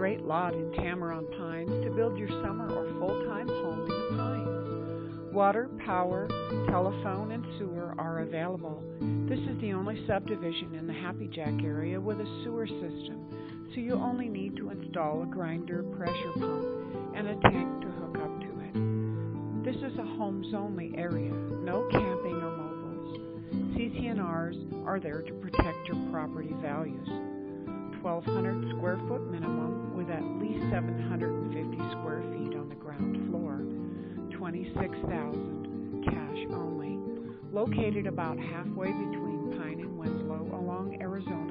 great lot in Tamarron Pines to build your summer or full-time home in the pines. Water, power, telephone, and sewer are available. This is the only subdivision in the Happy Jack area with a sewer system, so you only need to install a grinder, pressure pump, and a tank to hook up to it. This is a homes-only area, no camping or mobiles. CCNRs are there to protect your property values. 1,200 square foot minimum with at least 750 square feet on the ground floor. $26,000 cash only. Located about halfway between Pine and Winslow along Arizona